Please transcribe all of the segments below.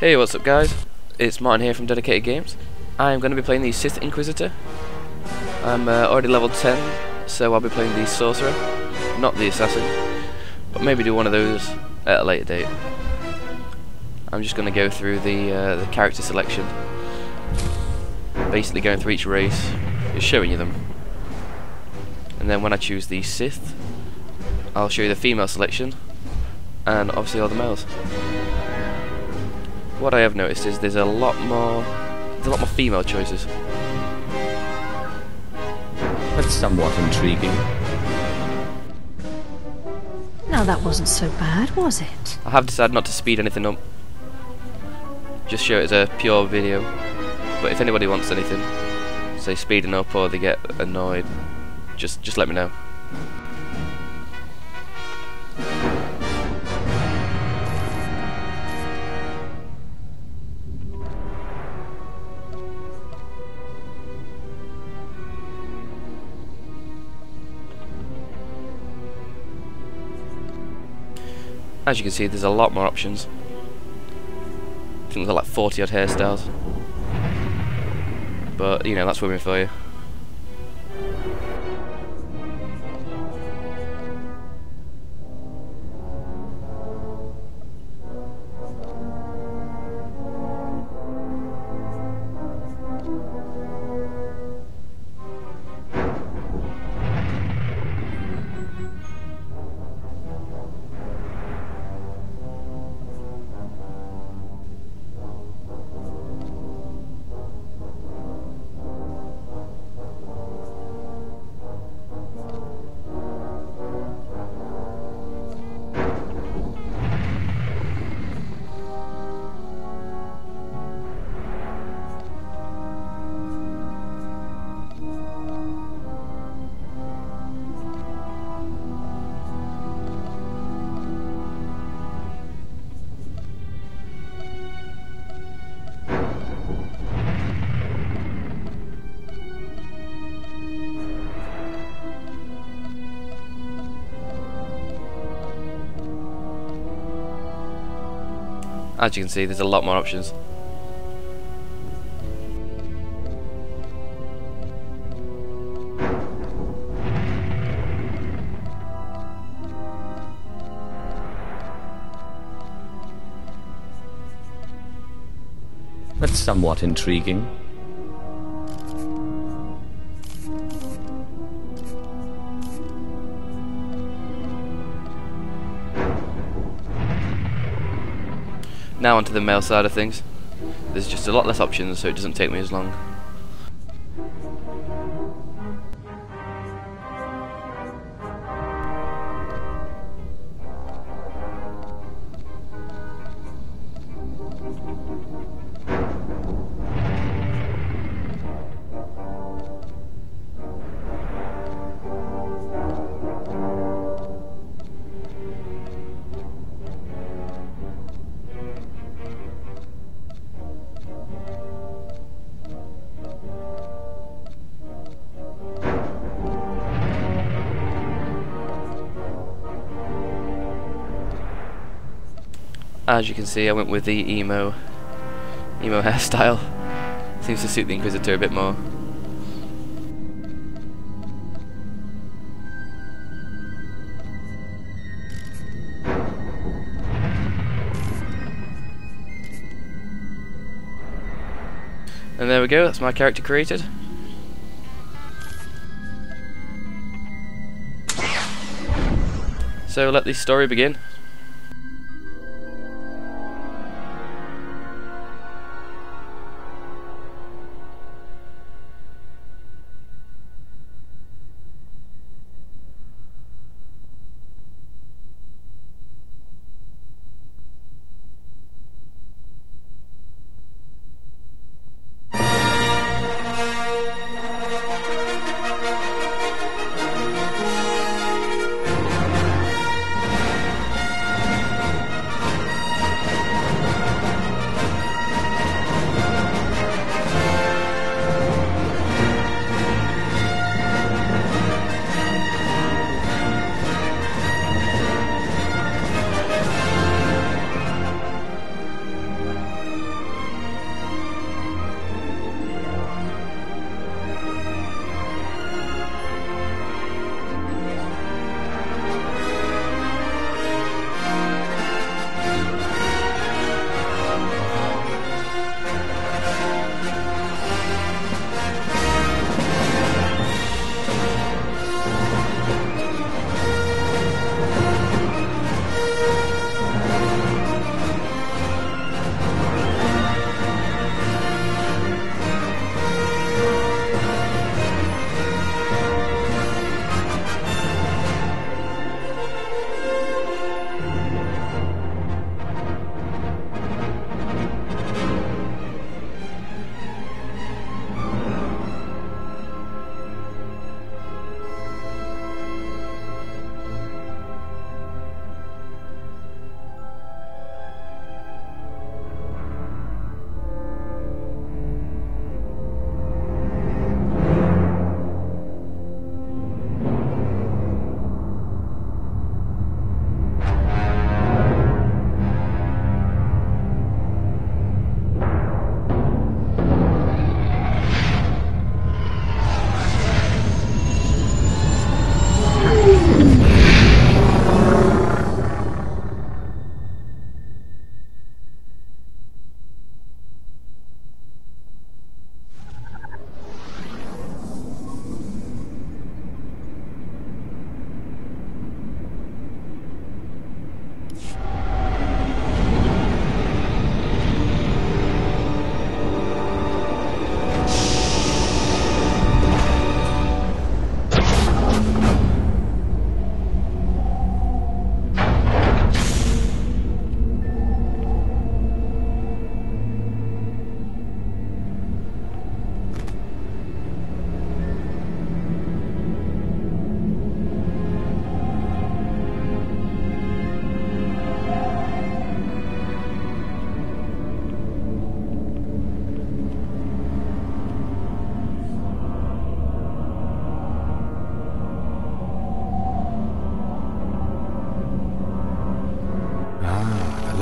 Hey, what's up guys, it's Martin here from Dedicated Games. I'm going to be playing the Sith Inquisitor. I'm already level 10, so I'll be playing the Sorcerer, not the Assassin, but maybe do one of those at a later date. I'm just going to go through the character selection, basically going through each race, just showing you them. And then when I choose the Sith, I'll show you the female selection, and obviously all the males. What I have noticed is there's a lot more female choices. That's somewhat intriguing. Now that wasn't so bad, was it? I have decided not to speed anything up. Just show it as a pure video. But if anybody wants anything, say speeding up or they get annoyed, just let me know. As you can see, there's a lot more options. I think there's like 40 odd hairstyles. But, you know, that's women for you. As you can see, there's a lot more options. That's somewhat intriguing. Now onto the male side of things. There's just a lot less options, so it doesn't take me as long. As you can see, I went with the emo hairstyle. Seems to suit the Inquisitor a bit more. And there we go, that's my character created. So let the story begin.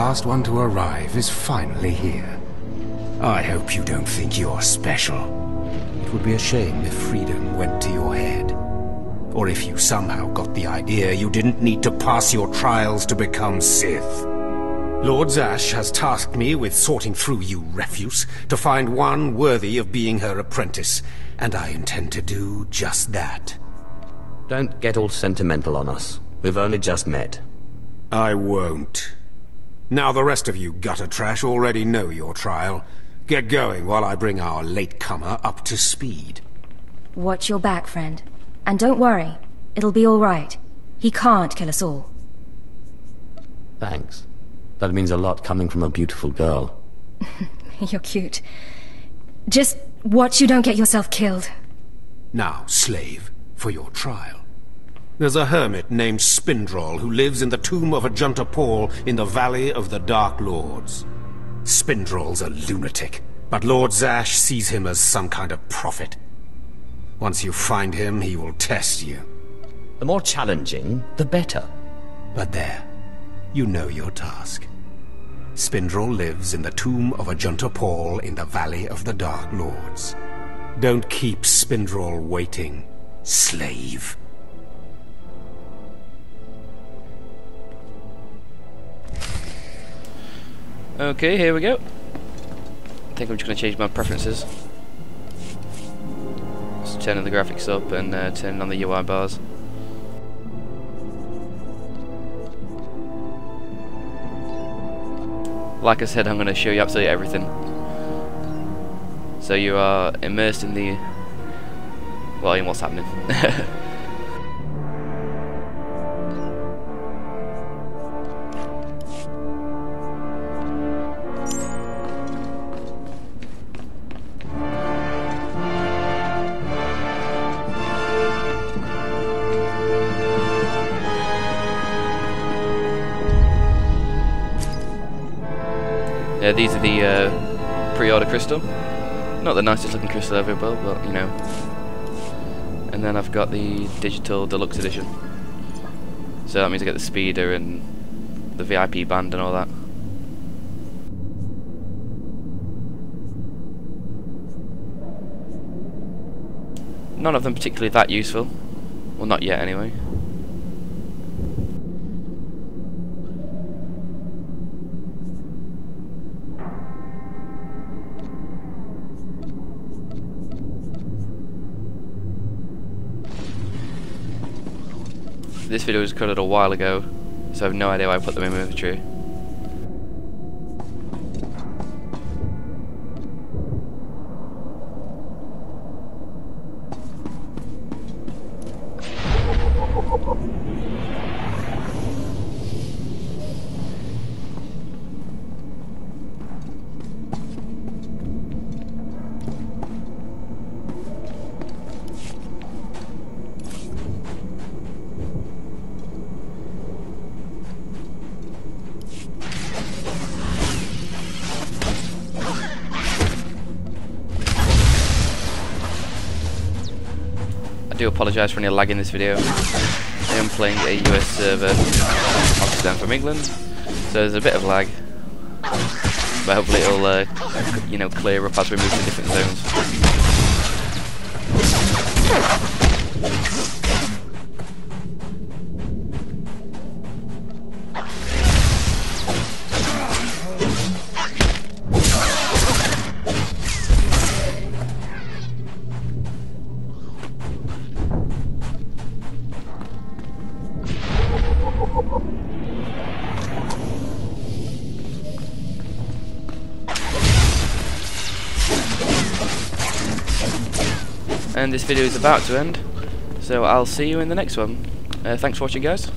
last one to arrive is finally here. I hope you don't think you're special. It would be a shame if freedom went to your head. Or if you somehow got the idea you didn't need to pass your trials to become Sith. Lord Zash has tasked me with sorting through you refuse to find one worthy of being her apprentice, and I intend to do just that. Don't get all sentimental on us. We've only just met. I won't. Now the rest of you gutter trash already know your trial. Get going while I bring our latecomer up to speed. Watch your back, friend. And don't worry, it'll be all right. He can't kill us all. Thanks. That means a lot coming from a beautiful girl. You're cute. Just watch you don't get yourself killed. Now, slave, for your trial. There's a hermit named Spindrel who lives in the tomb of Ajunta Pall in the Valley of the Dark Lords. Spindrel's a lunatic, but Lord Zash sees him as some kind of prophet. Once you find him, he will test you. The more challenging, the better. But there, you know your task. Spindrel lives in the tomb of Ajunta Pall in the Valley of the Dark Lords. Don't keep Spindrel waiting, slave. Okay, here we go. I think I'm just going to change my preferences. Just turning the graphics up and turning on the UI bars. Like I said, I'm going to show you absolutely everything. So you are immersed in the... well, in what's happening. These are the pre-order crystal. Not the nicest looking crystal ever, but you know. And then I've got the digital deluxe edition. So that means I get the speeder and the VIP band and all that. None of them particularly that useful. Well, not yet anyway. This video was recorded a while ago, so I have no idea why I put them in my inventory. I do apologise for any lag in this video. I am playing a US server, obviously I'm from England, so there's a bit of lag, but hopefully it'll you know, clear up as we move to different zones. And this video is about to end, so I'll see you in the next one. Thanks for watching, guys.